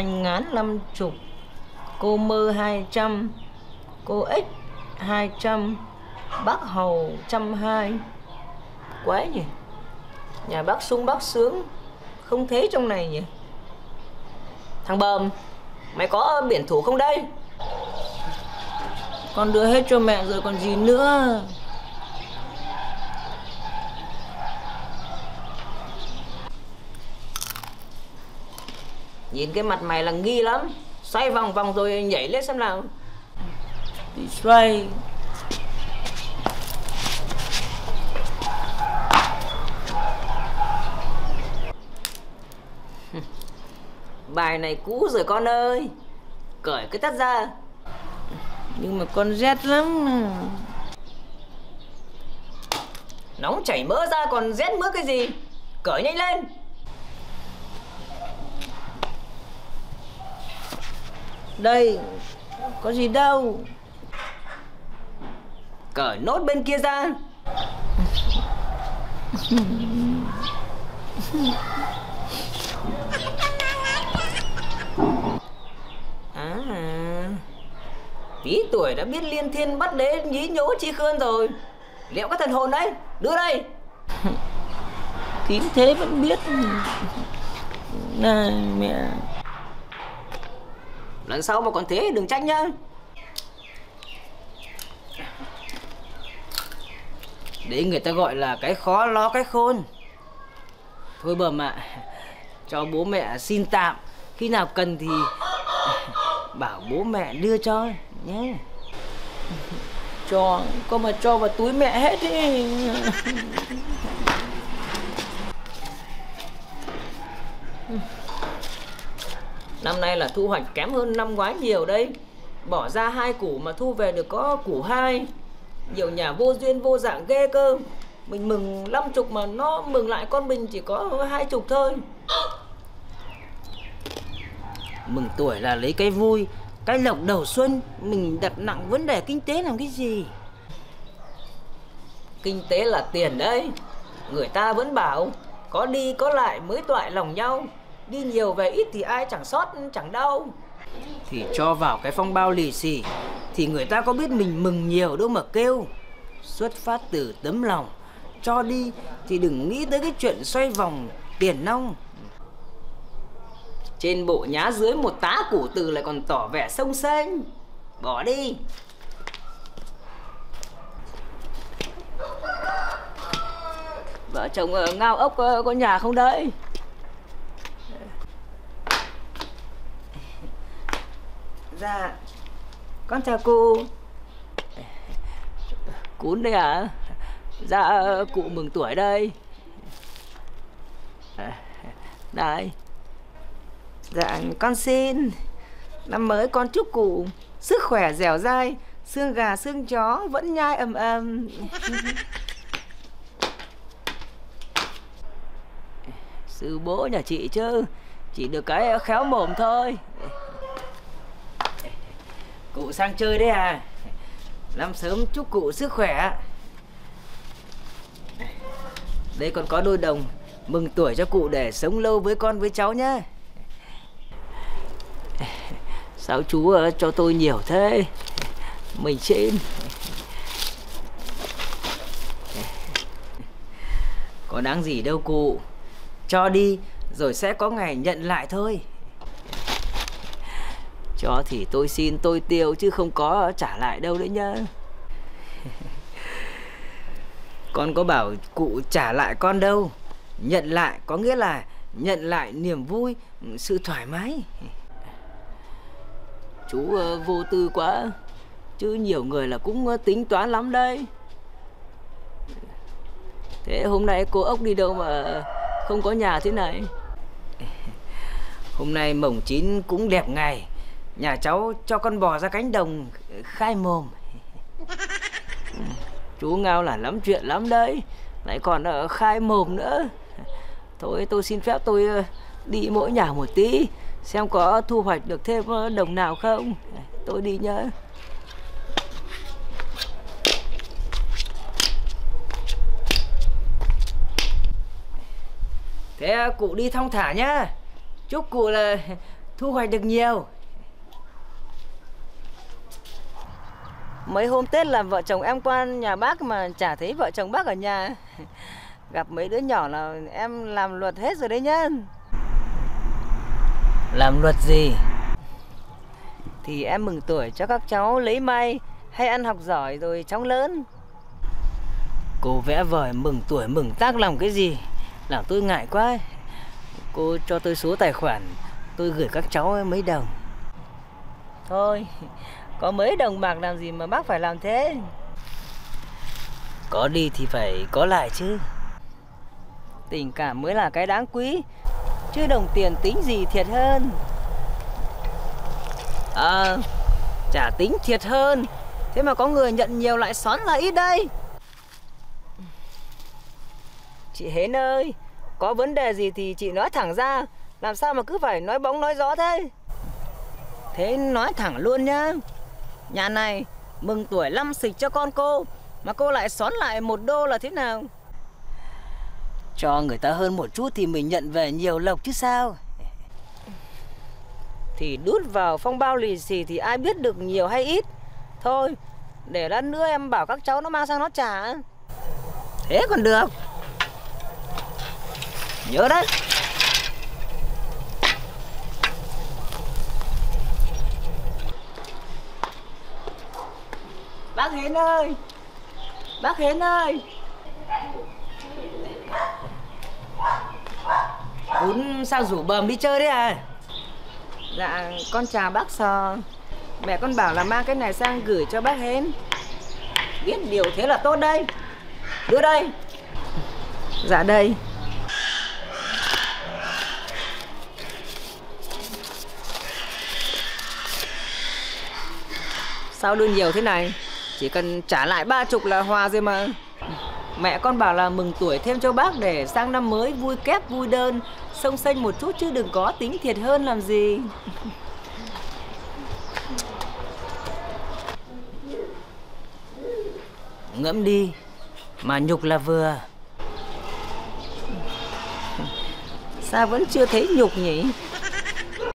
anh ngán 50, cô Mơ 200, cô X 200, bác Hầu 120. Quá nhỉ. Nhà bác sung bác sướng, không thấy trong này nhỉ. Thằng Bờm, mày có biển thủ không đây? Con đưa hết cho mẹ rồi còn gì nữa. Nhìn cái mặt mày là nghi lắm. Xoay vòng vòng rồi nhảy lên xem nào. Đi xoay. Bài này cũ rồi con ơi. Cởi cái tất ra. Nhưng mà con rét lắm. Nóng chảy mỡ ra còn rét mỡ cái gì. Cởi nhanh lên. Đây, có gì đâu. Cởi nốt bên kia ra. Tí tuổi đã biết liên thiên bắt đế nhí nhố chi khơn rồi. Liệu các thần hồn đấy, đưa đây. Kín thế vẫn biết. Này mẹ. Lần sau mà còn thế đừng trách nhá. Đấy người ta gọi là cái khó lo cái khôn. Thôi Bờm ạ, cho bố mẹ xin tạm. Khi nào cần thì bảo bố mẹ đưa cho nhé. Cho, có mà cho vào túi mẹ hết đi. Năm nay là thu hoạch kém hơn năm ngoái nhiều đấy. Bỏ ra 2 củ mà thu về được có củ 2. Nhiều nhà vô duyên vô dạng ghê cơ. Mình mừng 50 mà nó mừng lại con mình chỉ có 20 thôi. Mừng tuổi là lấy cái vui, cái lộc đầu xuân. Mình đặt nặng vấn đề kinh tế làm cái gì? Kinh tế là tiền đấy. Người ta vẫn bảo có đi có lại mới toại lòng nhau. Đi nhiều về ít thì ai chẳng sót chẳng đau. Thì cho vào cái phong bao lì xì thì người ta có biết mình mừng nhiều đâu mà kêu. Xuất phát từ tấm lòng. Cho đi thì đừng nghĩ tới cái chuyện xoay vòng tiền nong. Trên bộ nhá dưới một tá củ từ lại còn tỏ vẻ sông xanh. Bỏ đi. Vợ chồng ở Ngao Ốc có nhà không đấy? Dạ, con chào cô. Cún đây à? Dạ, cụ mừng tuổi đây. Đây. Dạ, con xin. Năm mới con chúc cụ sức khỏe dẻo dai, xương gà xương chó vẫn nhai ầm ầm. Sư bố nhà chị chứ, chỉ được cái khéo mồm thôi. Cụ sang chơi đấy à. Năm sớm chúc cụ sức khỏe. Đây còn có đôi đồng. Mừng tuổi cho cụ để sống lâu với con với cháu nhé. Sao chú cho tôi nhiều thế. Mình xin. Có đáng gì đâu cụ. Cho đi rồi sẽ có ngày nhận lại thôi. Cho thì tôi xin tôi tiêu chứ không có trả lại đâu đấy nhá. Con có bảo cụ trả lại con đâu. Nhận lại có nghĩa là nhận lại niềm vui, sự thoải mái. Chú vô tư quá. Chứ nhiều người là cũng tính toán lắm đấy. Thế hôm nay cô Ốc đi đâu mà không có nhà thế này? Hôm nay mồng 9 cũng đẹp ngày. Nhà cháu cho con bò ra cánh đồng khai mồm. Chú Ngao là lắm chuyện lắm đấy. Lại còn khai mồm nữa. Thôi tôi xin phép tôi đi mỗi nhà một tí. Xem có thu hoạch được thêm đồng nào không. Tôi đi nhá. Thế cụ đi thong thả nhá. Chúc cụ là thu hoạch được nhiều. Mấy hôm Tết là vợ chồng em qua nhà bác mà chả thấy vợ chồng bác ở nhà. Gặp mấy đứa nhỏ là em làm luật hết rồi đấy nhá. Làm luật gì? Thì em mừng tuổi cho các cháu lấy may, hay ăn học giỏi rồi chóng lớn. Cô vẽ vời mừng tuổi mừng tác làm cái gì? Làm tôi ngại quá. Cô cho tôi số tài khoản, tôi gửi các cháu mấy đồng. Thôi, có mấy đồng bạc làm gì mà bác phải làm thế? Có đi thì phải có lại chứ. Tình cảm mới là cái đáng quý, chứ đồng tiền tính gì thiệt hơn. À, chả tính thiệt hơn. Thế mà có người nhận nhiều lại xoắn là ít đây. Chị Hến ơi, có vấn đề gì thì chị nói thẳng ra. Làm sao mà cứ phải nói bóng nói gió thế? Thế nói thẳng luôn nhá. Nhà này mừng tuổi năm xịch cho con cô, mà cô lại xoắn lại 1 đô là thế nào? Cho người ta hơn một chút thì mình nhận về nhiều lộc chứ sao. Thì đút vào phong bao lì xì thì ai biết được nhiều hay ít. Thôi, để lát nữa em bảo các cháu nó mang sang nó trả. Thế còn được. Nhớ đấy. Bác Hến ơi, bác Hến ơi. Bún sao rủ bờm đi chơi đấy à? Dạ, con chào bác Sò. Mẹ con bảo là mang cái này sang gửi cho bác Hến. Biết điều thế là tốt đây. Đưa đây. Dạ đây. Sao đưa nhiều thế này? Chỉ cần trả lại 30 là hòa rồi mà. Mẹ con bảo là mừng tuổi thêm cho bác để sang năm mới vui kép vui đơn, sông xanh một chút chứ đừng có tính thiệt hơn làm gì. Ngẫm đi, mà nhục là vừa. Sao vẫn chưa thấy nhục nhỉ?